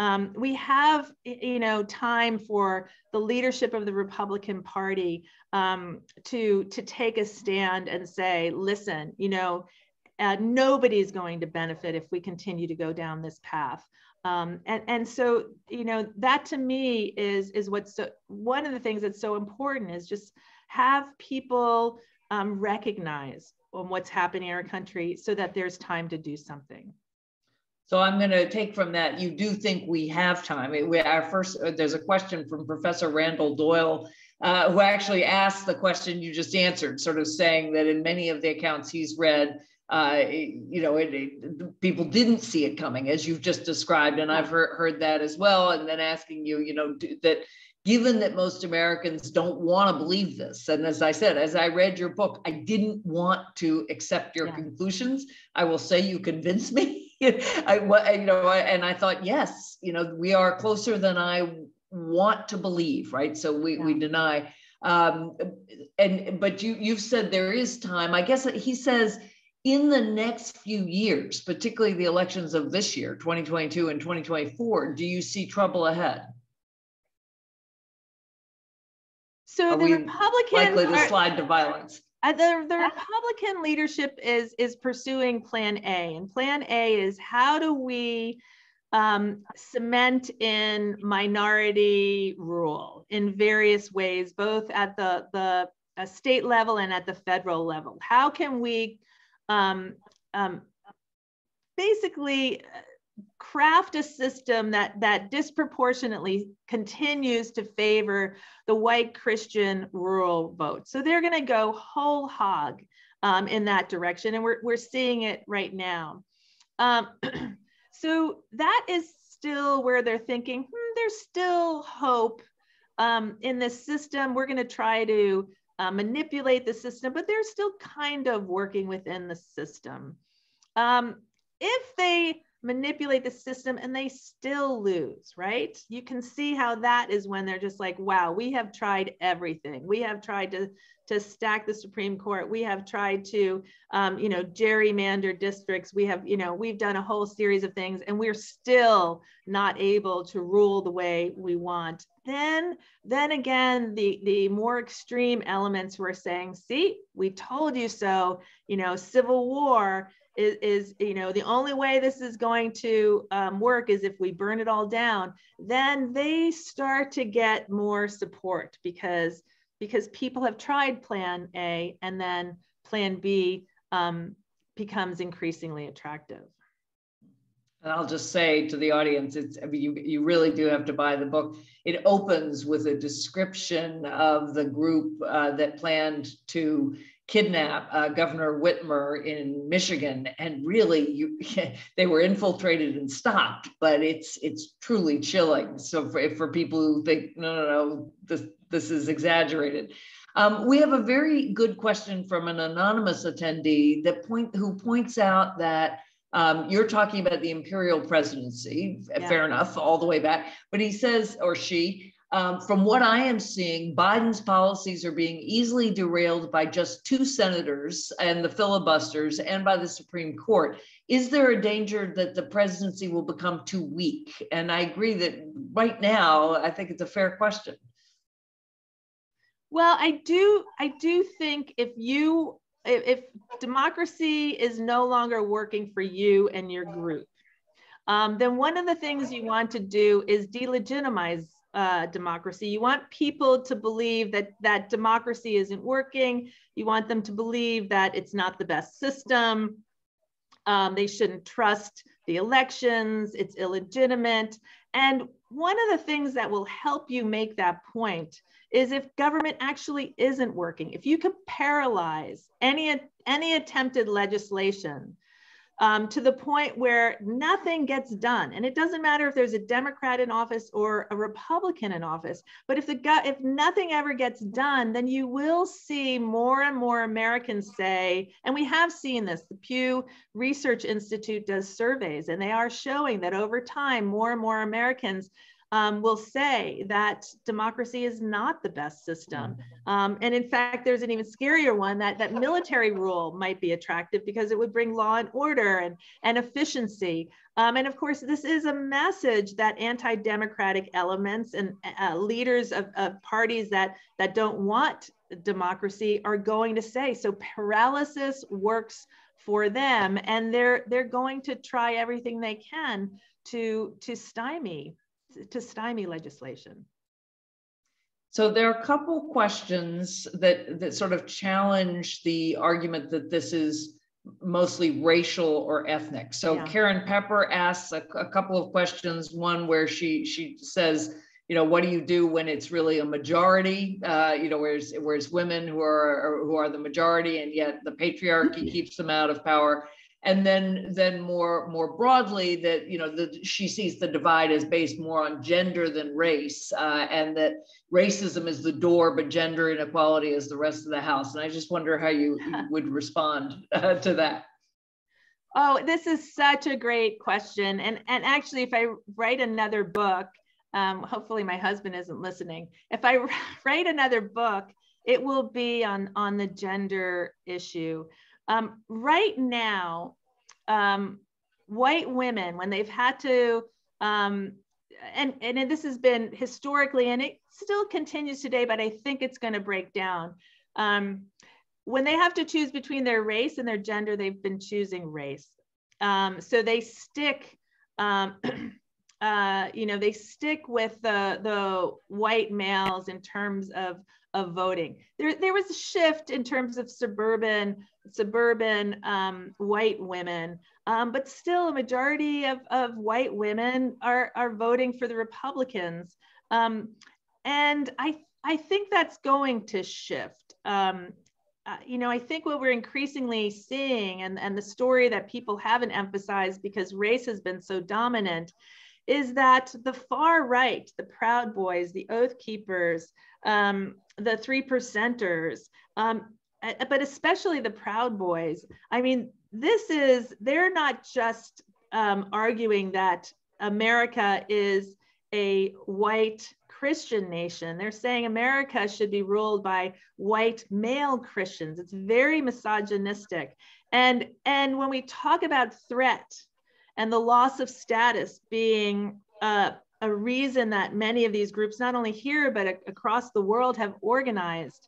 Um, we have, you know, time for the leadership of the Republican Party um, to, to take a stand and say, listen, you know, Uh, nobody's going to benefit if we continue to go down this path. Um, and, and so, you know, that to me is, is what's so, one of the things that's so important is just have people um, recognize what's happening in our country so that there's time to do something. So I'm going to take from that, you do think we have time. We, our first, uh, there's a question from Professor Randall Doyle, uh, who actually asked the question you just answered, sort of saying that in many of the accounts he's read, Uh, you know, it, it, people didn't see it coming, as you've just described, and I've heard, heard that as well. And then asking you, you know, do, that given that most Americans don't want to believe this, and as I said, as I read your book, I didn't want to accept your yeah. conclusions. I will say you convinced me. I, you know, I, and I thought, yes, you know, we are closer than I want to believe, right? So we yeah. we deny, um, and but you you've said there is time. I guess he says. In the next few years, particularly the elections of this year, twenty twenty-two and twenty twenty-four, do you see trouble ahead? So are the Republicans likely to are, slide to violence. The, the Republican leadership is, is pursuing Plan A, and Plan A is how do we um, cement in minority rule in various ways, both at the, the uh, state level and at the federal level. How can we Um, um, basically craft a system that, that disproportionately continues to favor the white Christian rural vote. So they're going to go whole hog um, in that direction. And we're, we're seeing it right now. Um, so that is still where they're thinking, hmm, there's still hope um, in this system. We're going to try to Uh, manipulate the system, but they're still kind of working within the system. Um, if they manipulate the system and they still lose, right? You can see how that is when they're just like, wow, we have tried everything. We have tried to, to stack the Supreme Court. We have tried to, um, you know, gerrymander districts. We have, you know, we've done a whole series of things and we're still not able to rule the way we want. Then, then again, the, the more extreme elements were saying, see, we told you so, you know, civil war is, is you know, the only way this is going to um, work is if we burn it all down. Then they start to get more support because, because people have tried Plan A, and then Plan B um, becomes increasingly attractive. And I'll just say to the audience, it's, I mean, you, you really do have to buy the book. It opens with a description of the group uh, that planned to kidnap uh, Governor Whitmer in Michigan. And really, you, they were infiltrated and stopped, but it's it's truly chilling. So for, for people who think, no, no, no, this, this is exaggerated. Um, we have a very good question from an anonymous attendee that point, who points out that Um, you're talking about the imperial presidency, yeah. fair enough, all the way back. But he says, or she, um, from what I am seeing, Biden's policies are being easily derailed by just two senators and the filibusters and by the Supreme Court. Is there a danger that the presidency will become too weak? And I agree that right now, I think it's a fair question. Well, I do, I do think if you If democracy is no longer working for you and your group, um, then one of the things you want to do is delegitimize uh, democracy. You want people to believe that, that democracy isn't working. You want them to believe that it's not the best system. Um, they shouldn't trust the elections. It's illegitimate. And One of the things that will help you make that point is if government actually isn't working, if you could paralyze any, any attempted legislation um, to the point where nothing gets done. And it doesn't matter if there's a Democrat in office or a Republican in office, but if, the, if nothing ever gets done, then you will see more and more Americans say, and we have seen this, the Pew Research Institute does surveys, and they are showing that over time, more and more Americans Um, will say that democracy is not the best system. Um, and in fact, there's an even scarier one that, that military rule might be attractive because it would bring law and order and, and efficiency. Um, and of course, this is a message that anti-democratic elements and uh, leaders of, of parties that, that don't want democracy are going to say. So paralysis works for them, and they're, they're going to try everything they can to, to stymie. to stymie legislation. So there are a couple questions that, that sort of challenge the argument that this is mostly racial or ethnic. So yeah. Karen Pepper asks a, a couple of questions, one where she, she says, you know, what do you do when it's really a majority, uh, you know, where's, where's women who are, who are the majority and yet the patriarchy keeps them out of power. And then, then more, more broadly, that you know, the, she sees the divide as based more on gender than race, uh, and that racism is the door, but gender inequality is the rest of the house. And I just wonder how you, you would respond uh, to that. Oh, this is such a great question. And, and actually, if I write another book, um, hopefully my husband isn't listening. If I write another book, it will be on, on the gender issue. Um, right now, um, white women, when they've had to, um, and, and this has been historically, and it still continues today, but I think it's going to break down. Um, when they have to choose between their race and their gender, they've been choosing race. Um, so they stick, um, uh, you know, they stick with the, the white males in terms of of voting. There, there was a shift in terms of suburban, suburban um, white women, um, but still a majority of, of white women are, are voting for the Republicans. Um, and I, I think that's going to shift. Um, uh, you know, I think what we're increasingly seeing, and, and the story that people haven't emphasized because race has been so dominant, is that the far right, the Proud Boys, the Oath Keepers, um, the three percenters, um, but especially the Proud Boys. I mean, this is, they're not just um, arguing that America is a white Christian nation. They're saying America should be ruled by white male Christians. It's very misogynistic. And, and when we talk about threat and the loss of status being uh, a reason that many of these groups, not only here, but ac across the world, have organized.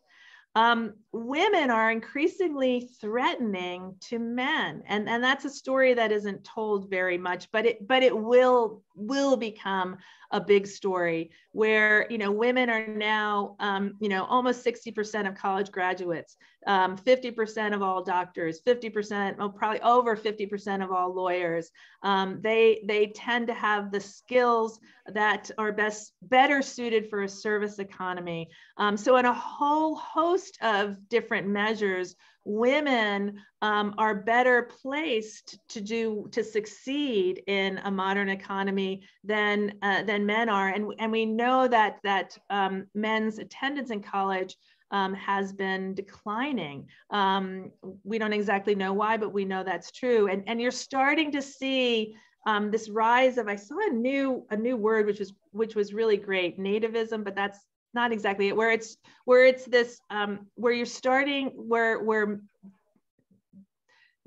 Um, women are increasingly threatening to men. And, and that's a story that isn't told very much, but it, but it will, will become a big story where, you know, women are now, um, you know, almost sixty percent of college graduates, um, fifty percent of all doctors, fifty percent, well, probably over fifty percent of all lawyers. Um, they, they tend to have the skills that are best, better suited for a service economy. Um, so in a whole host of different measures, women um, are better placed to do to succeed in a modern economy than uh, than men are, and and we know that that um, men's attendance in college um, has been declining. Um, we don't exactly know why, but we know that's true. And and you're starting to see um, this rise of, I saw a new a new word which was which was really great, nativism, but that's not exactly it, where it's where it's this um, where you're starting where where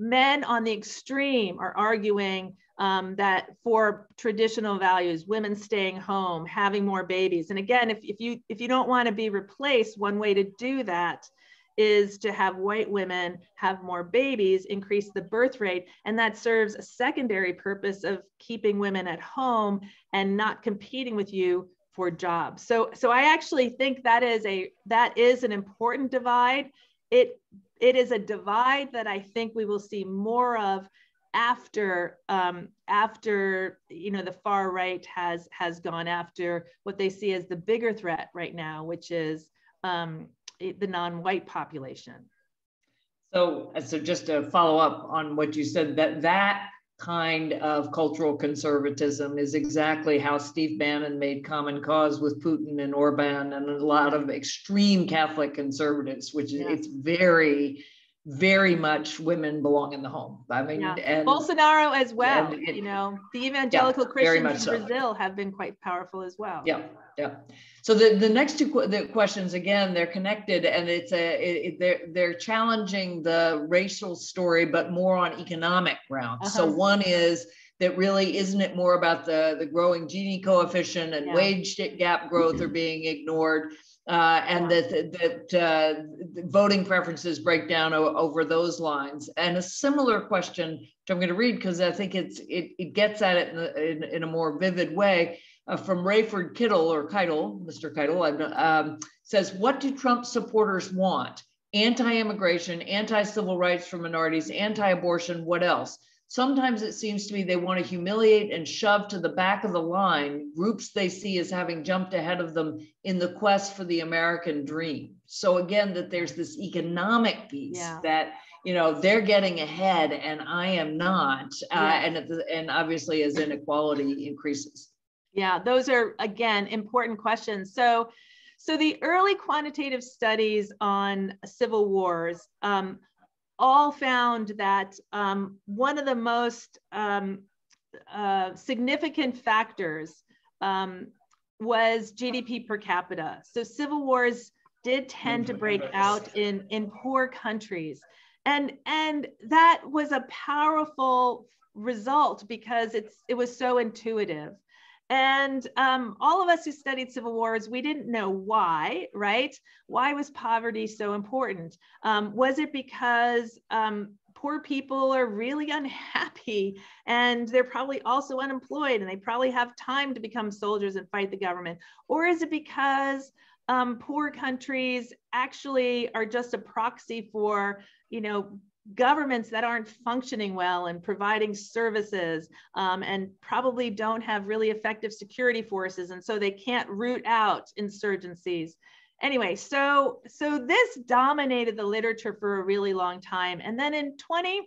men on the extreme are arguing um, that for traditional values, women staying home, having more babies. And again, if, if you if you don't want to be replaced, one way to do that is to have white women have more babies, increase the birth rate, and that serves a secondary purpose of keeping women at home and not competing with you for jobs. So, so I actually think that is a, that is an important divide. It, it is a divide that I think we will see more of after um, after you know the far right has has gone after what they see as the bigger threat right now, which is um, the non-white population. So, so just to follow up on what you said, that that kind of cultural conservatism is exactly how Steve Bannon made common cause with Putin and Orban and a lot of extreme Catholic conservatives, which is, yeah. it's very, very much women belong in the home. I mean, yeah. and, Bolsonaro as well, it, you know, the evangelical yeah, Christians in so. Brazil have been quite powerful as well. Yeah, yeah. So the, the next two qu the questions, again, they're connected, and it's a, it, they're, they're challenging the racial story, but more on economic grounds. Uh-huh. So one is that really, isn't it more about the, the growing Gini coefficient and yeah. wage gap growth mm-hmm. are being ignored? Uh, and that, that uh, voting preferences break down over those lines. And a similar question, which I'm going to read because I think it's it, it gets at it in, the, in, in a more vivid way, uh, from Rayford Kittle, or Keitel, Mister Keitel, I've, um, says, what do Trump supporters want? Anti-immigration, anti-civil rights for minorities, anti-abortion, what else? Sometimes it seems to me they want to humiliate and shove to the back of the line groups they see as having jumped ahead of them in the quest for the American dream. So again, that there's this economic piece yeah. that, you know, they're getting ahead and I am not. Yeah. Uh, and, the, and obviously as inequality increases. Yeah, those are, again, important questions. So, so the early quantitative studies on civil wars, um, all found that um, one of the most um, uh, significant factors um, was G D P per capita. So civil wars did tend to break out in, in poor countries. And, and that was a powerful result because it's, it was so intuitive. And um, all of us who studied civil wars, we didn't know why, right? Why was poverty so important? Um, was it because um, poor people are really unhappy and they're probably also unemployed and they probably have time to become soldiers and fight the government? Or is it because um, poor countries actually are just a proxy for, you know, governments that aren't functioning well and providing services um, and probably don't have really effective security forces, and so they can't root out insurgencies. Anyway, so, so this dominated the literature for a really long time. And then in twenty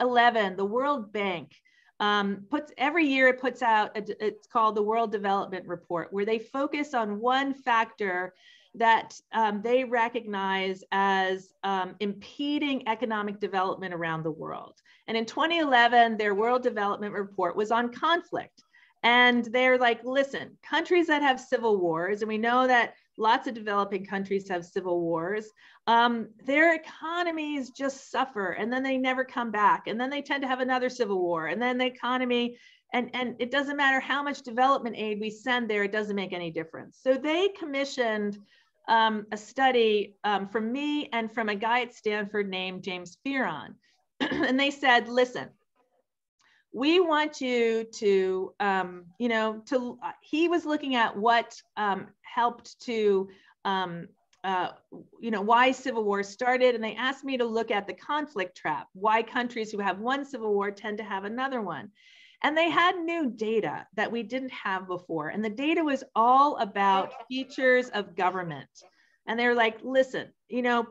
eleven, the World Bank um, puts, every year it puts out, a, it's called the World Development Report, where they focus on one factor that um, they recognize as um, impeding economic development around the world. And in twenty eleven, their World Development Report was on conflict. And they're like, listen, countries that have civil wars, and we know that lots of developing countries have civil wars, um, their economies just suffer and then they never come back. And then they tend to have another civil war and then the economy, and, and it doesn't matter how much development aid we send there, it doesn't make any difference. So they commissioned Um, a study um, from me and from a guy at Stanford named James Fearon. And they said, listen, we want you to, um, you know, to, uh, he was looking at what um, helped to, um, uh, you know, why civil wars started. And they asked me to look at the conflict trap, why countries who have one civil war tend to have another one. And they had new data that we didn't have before. And the data was all about features of government. And they were like, listen, you know,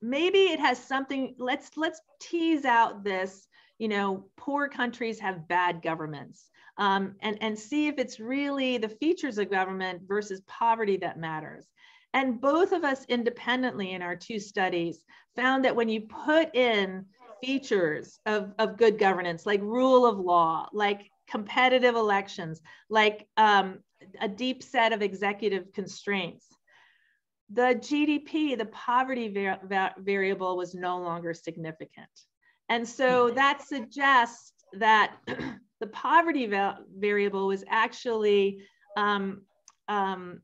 maybe it has something, let's, let's tease out this, you know, poor countries have bad governments um, and, and see if it's really the features of government versus poverty that matters. And both of us independently in our two studies found that when you put in features of, of good governance, like rule of law, like competitive elections, like um, a deep set of executive constraints, the G D P, the poverty var var variable was no longer significant. And so that suggests that the poverty va variable was actually um, um,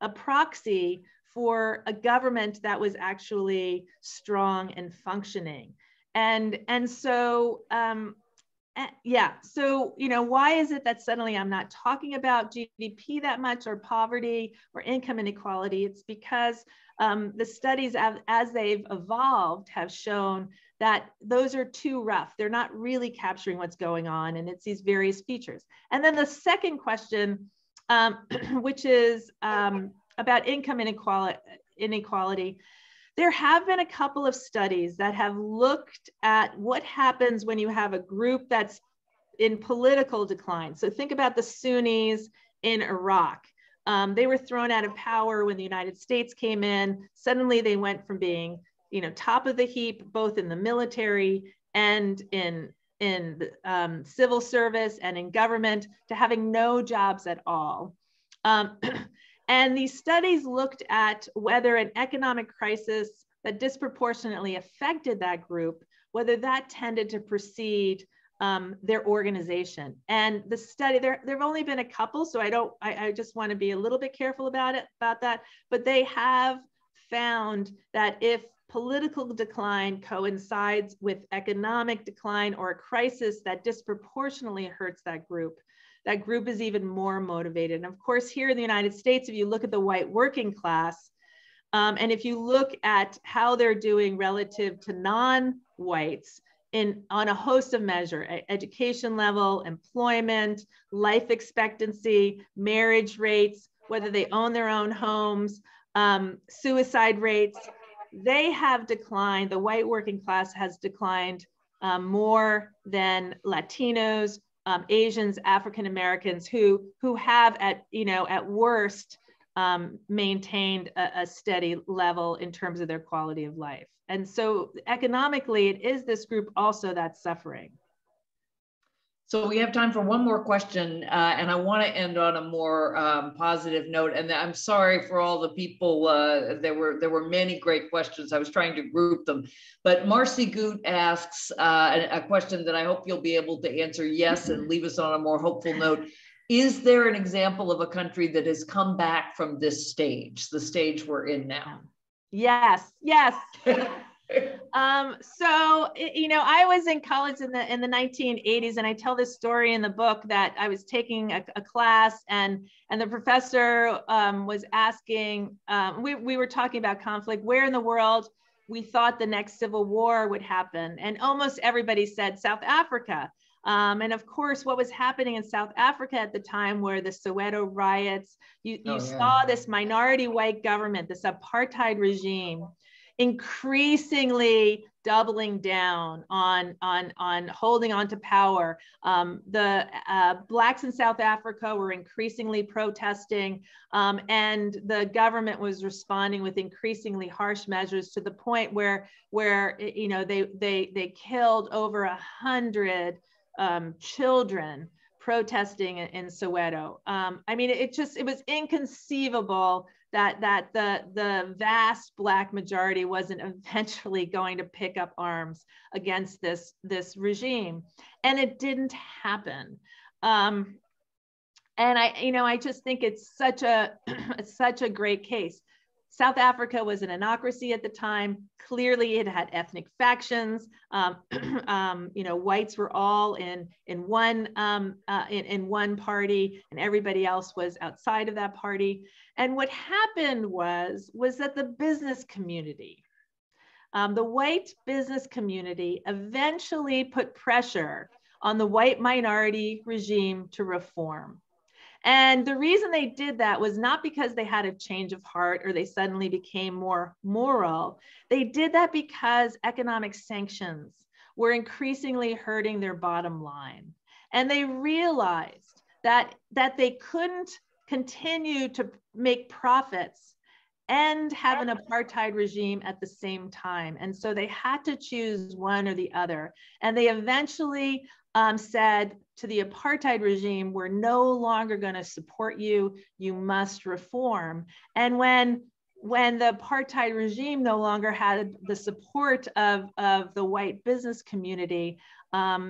a proxy for a government that was actually strong and functioning. And, and so, um, yeah, so, you know, why is it that suddenly I'm not talking about G D P that much or poverty or income inequality? It's because um, the studies, as, as they've evolved, have shown that those are too rough. They're not really capturing what's going on, and it's these various features. And then the second question, um, which is um, about income inequality, inequality. There have been a couple of studies that have looked at what happens when you have a group that's in political decline. So think about the Sunnis in Iraq. Um, they were thrown out of power when the United States came in. Suddenly they went from being, you know, top of the heap, both in the military and in, in um, civil service and in government, to having no jobs at all. Um, and these studies looked at whether an economic crisis that disproportionately affected that group, whether that tended to precede Um, their organization. And the study, there there have only been a couple, so I don't, I, I just want to be a little bit careful about it, about that, but they have found that if political decline coincides with economic decline or a crisis that disproportionately hurts that group, that group is even more motivated. And of course, here in the United States, if you look at the white working class, um, and if you look at how they're doing relative to non-whites, In, on a host of measures, education level, employment, life expectancy, marriage rates, whether they own their own homes, um, suicide rates, they have declined. The white working class has declined um, more than Latinos, um, Asians, African Americans, who who have at you know at worst um, maintained a, a steady level in terms of their quality of life. And so economically, it is this group also that's suffering. So we have time for one more question, uh, and I want to end on a more um, positive note. And I'm sorry for all the people. Uh, there were there were many great questions. I was trying to group them, but Marcy Goot asks uh, a question that I hope you'll be able to answer yes and leave us on a more hopeful note. Is there an example of a country that has come back from this stage, the stage we're in now? Yes, yes. um, so, you know, I was in college in the in the nineteen eighties, and I tell this story in the book that I was taking a, a class, and and the professor um, was asking, um, we, we were talking about conflict, where in the world we thought the next civil war would happen. And almost everybody said South Africa. Um, and of course, what was happening in South Africa at the time were the Soweto riots. You, oh, you yeah. saw this minority white government, this apartheid regime, increasingly doubling down on, on, on holding on to power. Um, the uh, Blacks in South Africa were increasingly protesting, um, and the government was responding with increasingly harsh measures, to the point where, where you know, they, they, they killed over a hundred Um, children protesting in, in Soweto. Um, I mean, it just, it was inconceivable that that the, the vast Black majority wasn't eventually going to pick up arms against this, this regime. And it didn't happen. Um, and I, you know, I just think it's such a, it's such a great case. South Africa was an anocracy at the time. Clearly, it had ethnic factions. Um, um, you know, whites were all in in one um, uh, in, in one party, and everybody else was outside of that party. And what happened was was that the business community, um, the white business community, eventually put pressure on the white minority regime to reform. And the reason they did that was not because they had a change of heart or they suddenly became more moral. They did that because economic sanctions were increasingly hurting their bottom line. And they realized that, that they couldn't continue to make profits and have an apartheid regime at the same time. And so they had to choose one or the other. And they eventually um, said, to the apartheid regime, we're no longer going to support you, you must reform. And when, when the apartheid regime no longer had the support of, of the white business community, um,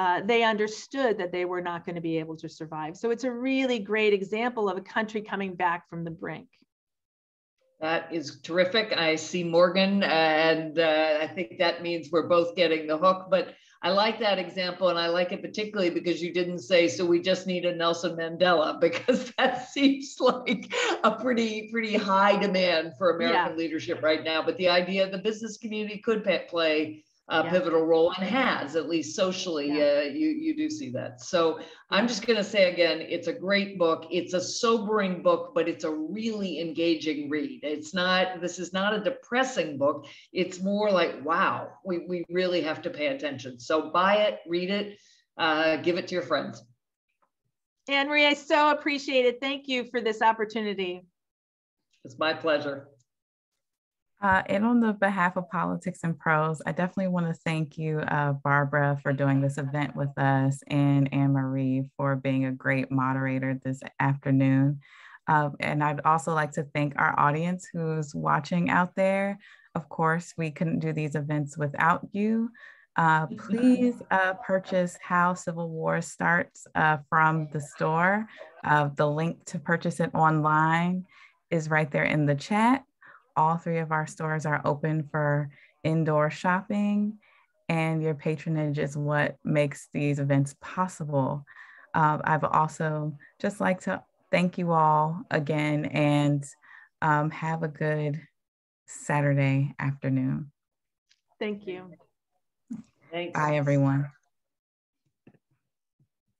uh, they understood that they were not going to be able to survive. So it's a really great example of a country coming back from the brink. That is terrific. I see Morgan, and uh, I think that means we're both getting the hook, but I like that example, and I like it particularly because you didn't say, so we just need a Nelson Mandela, because that seems like a pretty, pretty high demand for American yeah. leadership right now. But the idea the business community could play uh, yeah. pivotal role and has, at least socially, yeah. uh, you, you do see that. So I'm just going to say again, it's a great book. It's a sobering book, but it's a really engaging read. It's not, this is not a depressing book. It's more like, wow, we, we really have to pay attention. So buy it, read it, uh, give it to your friends. Anne-Marie, I so appreciate it. Thank you for this opportunity. It's my pleasure. Uh, and on the behalf of Politics and Prose, I definitely want to thank you, uh, Barbara, for doing this event with us, and Anne-Marie for being a great moderator this afternoon. Uh, and I'd also like to thank our audience who's watching out there. Of course, we couldn't do these events without you. Uh, please uh, purchase How Civil Wars Starts uh, from the store. Uh, the link to purchase it online is right there in the chat. All three of our stores are open for indoor shopping, and your patronage is what makes these events possible. Uh, I've also just like to thank you all again, and um, have a good Saturday afternoon. Thank you. Thanks. Bye, everyone.